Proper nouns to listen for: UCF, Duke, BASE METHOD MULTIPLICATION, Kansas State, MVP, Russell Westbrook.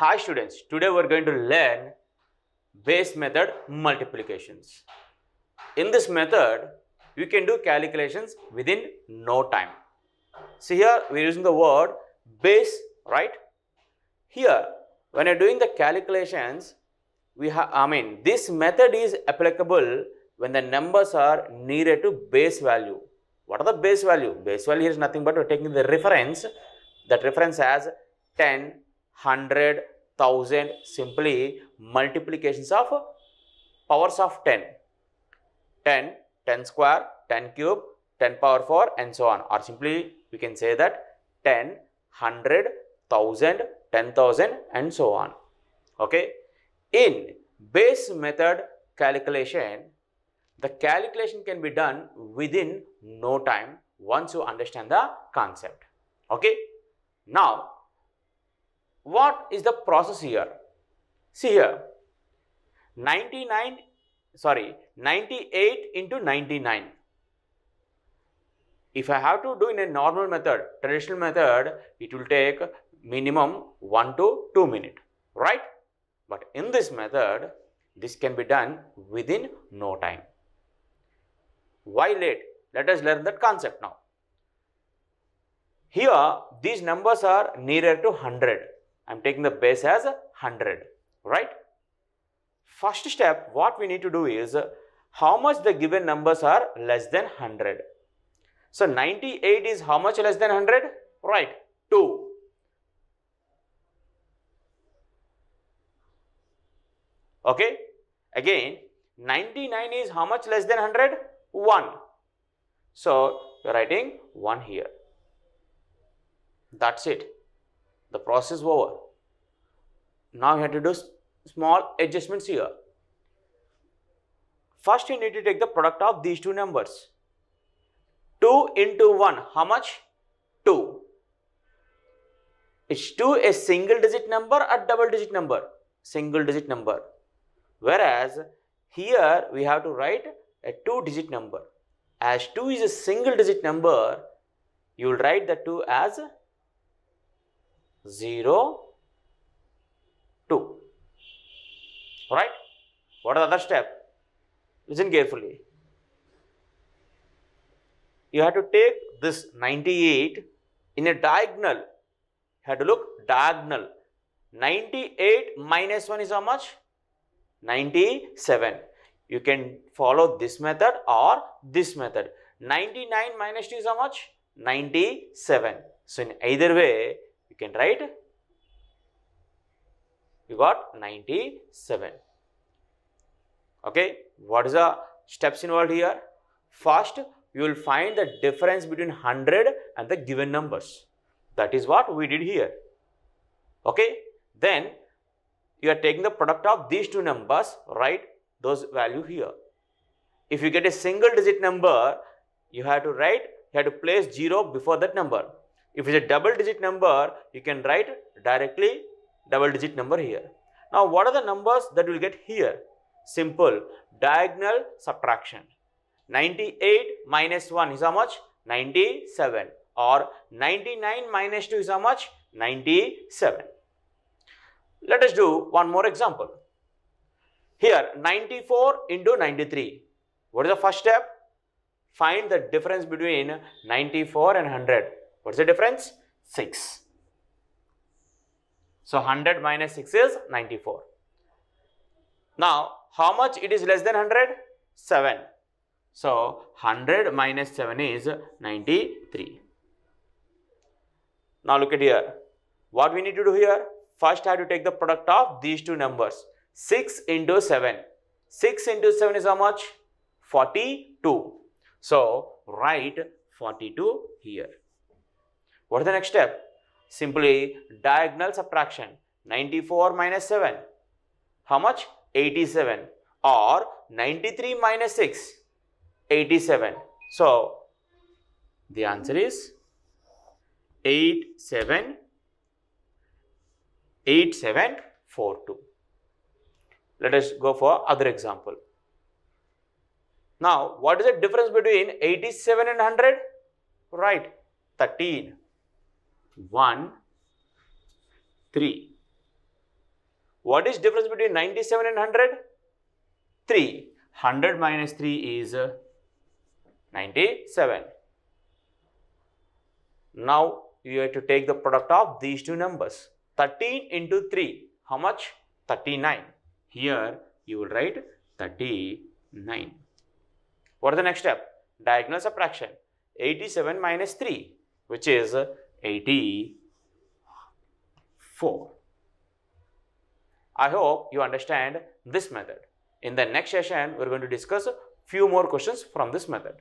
Hi students, today we are going to learn base method multiplications. In this method, you can do calculations within no time. See here, we are using the word base, right? Here, when you are doing the calculations, this method is applicable when the numbers are nearer to base value. What are the base value? Base value is nothing but we are taking the reference, that reference as 10, 100, 1000, simply multiplications of powers of 10. 10, 10 square, 10 cube, 10 power 4 and so on. Or simply we can say that 10, 100, 1000, 10,000 and so on. Okay. In base method calculation, the calculation can be done within no time once you understand the concept. Okay. Now, what is the process here? See here, 98 into 99. If I have to do in a normal method, traditional method, it will take minimum 1 to 2 minutes, right? But in this method, this can be done within no time. Why late? Let us learn that concept now. Here, these numbers are nearer to 100. I am taking the base as 100, right? First step, what we need to do is, how much the given numbers are less than 100. So, 98 is how much less than 100? Right, 2. Okay, again, 99 is how much less than 100? 1. So, you are writing 1 here. That's it. The process is over. Now you have to do small adjustments here. First you need to take the product of these two numbers. 2 into 1, how much? 2. Is 2 a single digit number or double digit number? Single digit number. Whereas here we have to write a 2 digit number. As 2 is a single digit number, you will write the 2 as 0, 2. Right? What are the other steps? Listen carefully. You have to take this 98 in a diagonal. You have to look diagonal. 98 minus 1 is how much? 97. You can follow this method or this method. 99 minus 2 is how much? 97. So, in either way, you can write, you got 97. Okay, what is the steps involved here? First, you will find the difference between 100 and the given numbers. That is what we did here. Okay, then you are taking the product of these two numbers, write those value here. If you get a single digit number, you have to write, you have to place 0 before that number. If it is a double digit number, you can write directly double digit number here. Now, what are the numbers that you will get here? Simple, diagonal subtraction. 98 minus 1 is how much? 97. Or 99 minus 2 is how much? 97. Let us do one more example. Here, 94 into 93. What is the first step? Find the difference between 94 and 100. What's the difference? 6. So, 100 minus 6 is 94. Now, how much it is less than 100? 7. So, 100 minus 7 is 93. Now, look at here. What we need to do here? First, I have to take the product of these two numbers. 6 into 7. 6 into 7 is how much? 42. So, write 42 here. What is the next step? Simply diagonal subtraction. 94 minus 7. How much? 87. Or 93 minus 6. 87. So, the answer is 8742. Let us go for other example. Now, what is the difference between 87 and 100? Right. 13. 1, 3. What is difference between 97 and 100? 3. 100 minus 3 is 97. Now you have to take the product of these two numbers. 13 into 3. How much? 39. Here you will write 39. What is the next step? Diagonal subtraction. 87 minus 3, which is 84. I hope you understand this method. In the next session, we are going to discuss few more questions from this method.